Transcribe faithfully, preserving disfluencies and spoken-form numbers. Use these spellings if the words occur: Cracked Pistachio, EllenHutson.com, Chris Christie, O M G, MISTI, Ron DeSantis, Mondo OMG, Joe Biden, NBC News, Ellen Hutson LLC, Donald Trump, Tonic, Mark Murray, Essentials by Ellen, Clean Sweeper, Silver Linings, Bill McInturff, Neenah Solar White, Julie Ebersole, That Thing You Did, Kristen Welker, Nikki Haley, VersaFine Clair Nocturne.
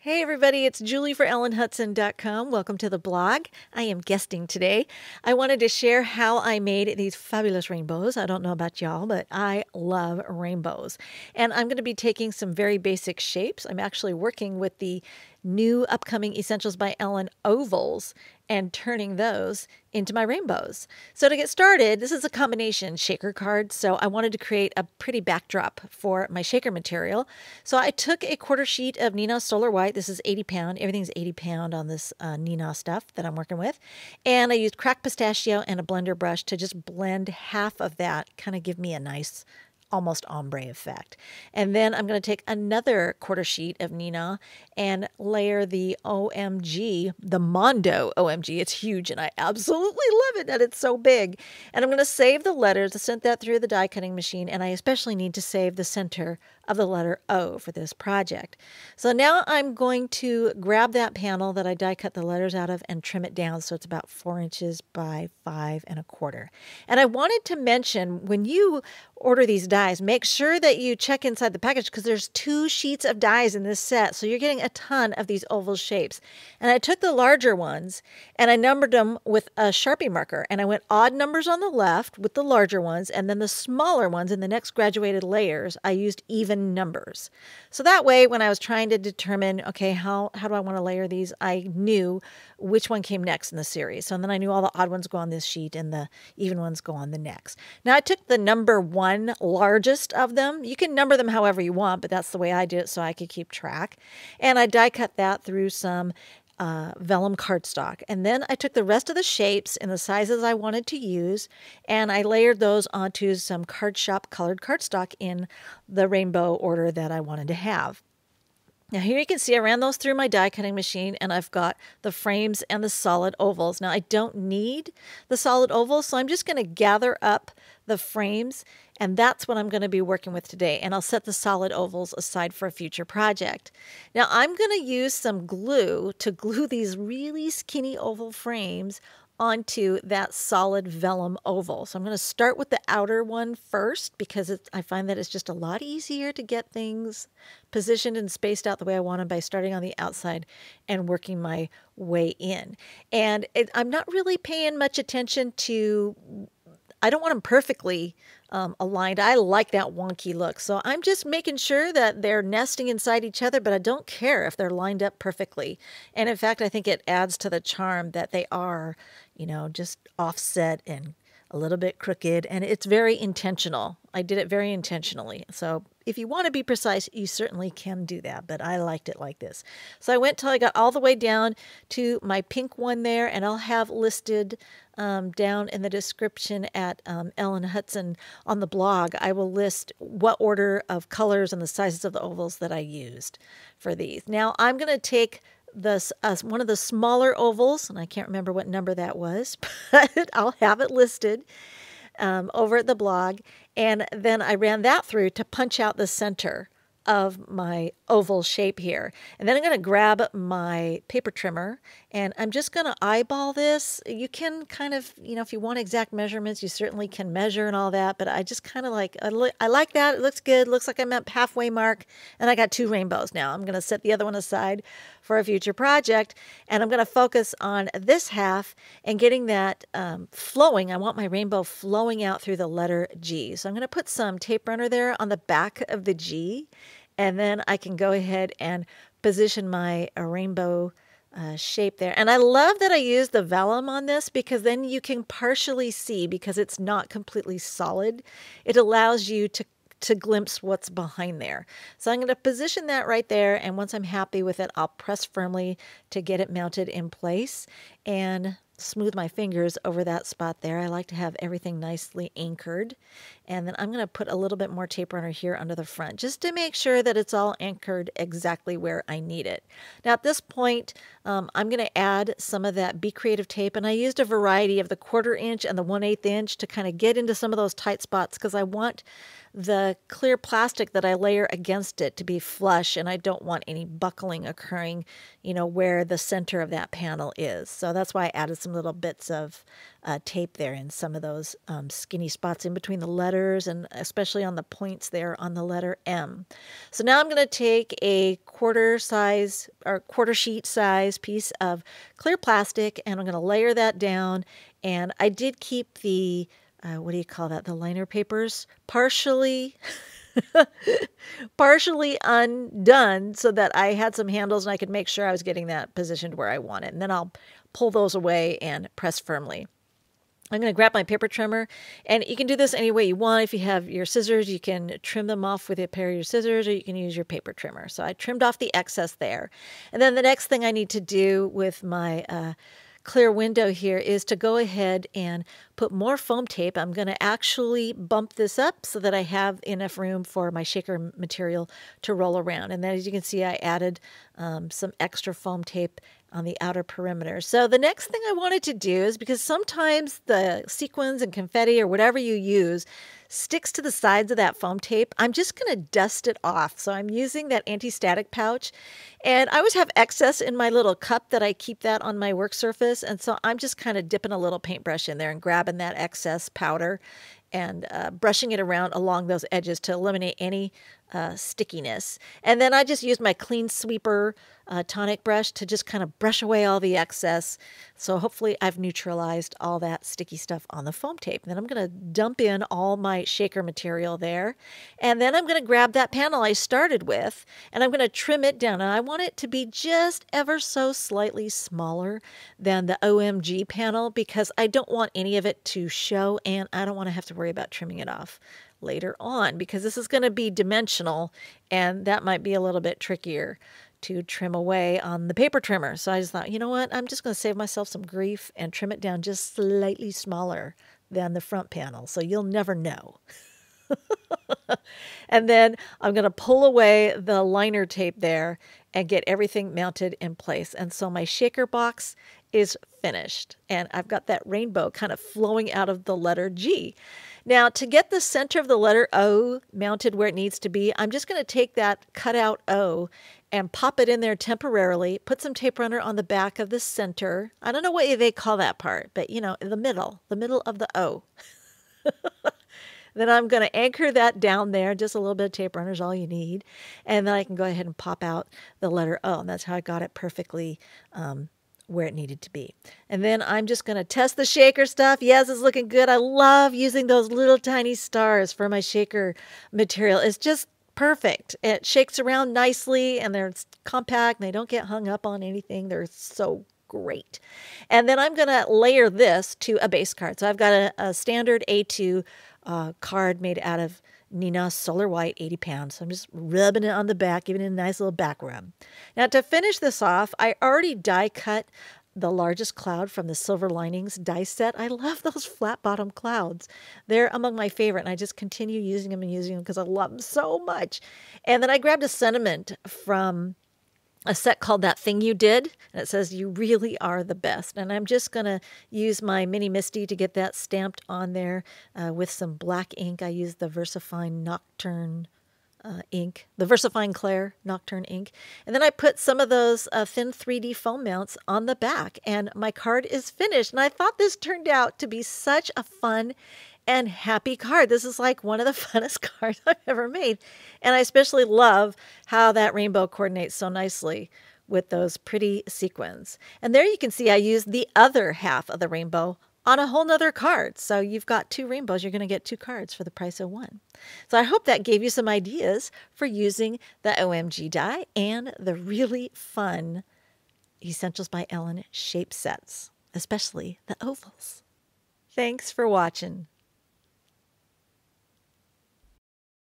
Hey everybody, it's Julie for Ellen Hutson dot com. Welcome to the blog. I am guesting today. I wanted to share how I made these fabulous rainbows. I don't know about y'all, but I love rainbows. And I'm going to be taking some very basic shapes. I'm actually working with the new upcoming Essentials by Ellen ovals and turning those into my rainbows. So to get started, this is a combination shaker card. So I wanted to create a pretty backdrop for my shaker material. So I took a quarter sheet of Neenah Solar White. This is eighty pound. Everything's eighty pound on this uh, Neenah stuff that I'm working with. And I used Cracked Pistachio and a blender brush to just blend half of that, kind of give me a nice almost ombre effect. And then I'm going to take another quarter sheet of Neenah and layer the O M G, the Mondo O M G. It's huge and I absolutely love it that it's so big. And I'm going to save the letters. I sent that through the die cutting machine, and I especially need to save the center of the letter O for this project. So now I'm going to grab that panel that I die cut the letters out of and trim it down so it's about four inches by five and a quarter. And I wanted to mention, when you order these dies, make sure that you check inside the package because there's two sheets of dies in this set. So you're getting a ton of these oval shapes. And I took the larger ones and I numbered them with a Sharpie marker, and I went odd numbers on the left with the larger ones, and then the smaller ones in the next graduated layers, I used even numbers. So that way, when I was trying to determine, okay, how, how do I want to layer these, I knew which one came next in the series. So then I knew all the odd ones go on this sheet and the even ones go on the next. Now I took the number one largest of them. You can number them however you want, but that's the way I did it so I could keep track. And I die cut that through some Uh, vellum cardstock. And then I took the rest of the shapes in the sizes I wanted to use, and I layered those onto some card shop colored cardstock in the rainbow order that I wanted to have. Now here you can see I ran those through my die cutting machine, and I've got the frames and the solid ovals. Now I don't need the solid ovals, so I'm just going to gather up the frames, and that's what I'm going to be working with today. And I'll set the solid ovals aside for a future project. Now I'm going to use some glue to glue these really skinny oval frames onto that solid vellum oval. So I'm going to start with the outer one first because it's, I find that it's just a lot easier to get things positioned and spaced out the way I want them by starting on the outside and working my way in. And it, I'm not really paying much attention to, I don't want them perfectly um, aligned. I like that wonky look. So I'm just making sure that they're nesting inside each other, but I don't care if they're lined up perfectly. And in fact, I think it adds to the charm that they are, you know, just offset and a little bit crooked, and it's very intentional. I did it very intentionally. So if you want to be precise, you certainly can do that, but I liked it like this. So I went till I got all the way down to my pink one there, and I'll have listed um, down in the description at um, Ellen Hutson on the blog, I will list what order of colors and the sizes of the ovals that I used for these. Now I'm going to take This, uh, one of the smaller ovals, and I can't remember what number that was, but I'll have it listed um, over at the blog. And then I ran that through to punch out the center of my oval shape here. And then I'm going to grab my paper trimmer, and I'm just going to eyeball this. You can kind of, you know, if you want exact measurements, you certainly can measure and all that, but I just kind of like, I, li I like that. It looks good. Looks like I'm at halfway mark, and I got two rainbows now. I'm going to set the other one aside for a future project, and I'm going to focus on this half and getting that um, flowing. I want my rainbow flowing out through the letter G. So I'm going to put some tape runner there on the back of the G. And then I can go ahead and position my uh, rainbow uh, shape there. And I love that I used the vellum on this because then you can partially see, because it's not completely solid. It allows you to, to glimpse what's behind there. So I'm going to position that right there. And once I'm happy with it, I'll press firmly to get it mounted in place and smooth my fingers over that spot there. I like to have everything nicely anchored. And then I'm going to put a little bit more tape runner here under the front just to make sure that it's all anchored exactly where I need it. Now at this point, um, I'm going to add some of that Be Creative tape, and I used a variety of the quarter inch and the one eighth inch to kind of get into some of those tight spots because I want the clear plastic that I layer against it to be flush, and I don't want any buckling occurring, you know, where the center of that panel is. So that's why I added some little bits of uh, tape there in some of those um, skinny spots in between the letters, and especially on the points there on the letter M. So now I'm going to take a quarter size or quarter sheet size piece of clear plastic, and I'm going to layer that down. And I did keep the, uh, what do you call that, the liner papers partially partially undone so that I had some handles and I could make sure I was getting that positioned where I want it. And then I'll pull those away and press firmly. I'm going to grab my paper trimmer, and you can do this any way you want. If you have your scissors, you can trim them off with a pair of your scissors, or you can use your paper trimmer. So I trimmed off the excess there. And then the next thing I need to do with my uh, clear window here is to go ahead and put more foam tape. I'm going to actually bump this up so that I have enough room for my shaker material to roll around. And then, as you can see, I added um, some extra foam tape on the outer perimeter. So the next thing I wanted to do is, because sometimes the sequins and confetti or whatever you use sticks to the sides of that foam tape, I'm just going to dust it off. So I'm using that anti-static pouch, and I always have excess in my little cup that I keep that on my work surface. And so I'm just kind of dipping a little paintbrush in there and grabbing that excess powder and uh, brushing it around along those edges to eliminate any uh, stickiness. And then I just used my Clean Sweeper uh, Tonic brush to just kind of brush away all the excess. So hopefully I've neutralized all that sticky stuff on the foam tape. And then I'm going to dump in all my shaker material there. And then I'm going to grab that panel I started with, and I'm going to trim it down. And I want it to be just ever so slightly smaller than the O M G panel, because I don't want any of it to show, and I don't want to have to worry about trimming it off later on, because this is going to be dimensional, and that might be a little bit trickier to trim away on the paper trimmer. So I just thought, you know what, I'm just going to save myself some grief and trim it down just slightly smaller than the front panel, so you'll never know. And then I'm going to pull away the liner tape there and get everything mounted in place. And so my shaker box is finished, and I've got that rainbow kind of flowing out of the letter G. Now, to get the center of the letter O mounted where it needs to be, I'm just going to take that cutout O and pop it in there temporarily, put some tape runner on the back of the center. I don't know what they call that part, but you know, in the middle, the middle of the O. Then I'm going to anchor that down there. Just a little bit of tape runner is all you need. And then I can go ahead and pop out the letter O. And that's how I got it perfectly um, where it needed to be. And then I'm just going to test the shaker stuff. Yes, it's looking good. I love using those little tiny stars for my shaker material. It's just perfect. It shakes around nicely, and they're compact, and they don't get hung up on anything. They're so great. And then I'm going to layer this to a base card. So I've got a, a standard A two uh, card made out of Neenah Solar White, eighty pounds. So I'm just rubbing it on the back, giving it a nice little back rub. Now, to finish this off, I already die cut the largest cloud from the Silver Linings die set. I love those flat bottom clouds. They're among my favorite, and I just continue using them and using them because I love them so much. And then I grabbed a sentiment from a set called That Thing You Did, and it says, "You really are the best." And I'm just going to use my mini MISTI to get that stamped on there uh, with some black ink. I used the VersaFine Nocturne uh, ink, the VersaFine Clair Nocturne ink. And then I put some of those uh, thin three D foam mounts on the back, and my card is finished. And I thought this turned out to be such a fun and happy card. This is like one of the funnest cards I've ever made. And I especially love how that rainbow coordinates so nicely with those pretty sequins. And there you can see I used the other half of the rainbow on a whole nother card. So you've got two rainbows. You're going to get two cards for the price of one. So I hope that gave you some ideas for using the O M G die and the really fun Essentials by Ellen shape sets, especially the ovals. Thanks for watching.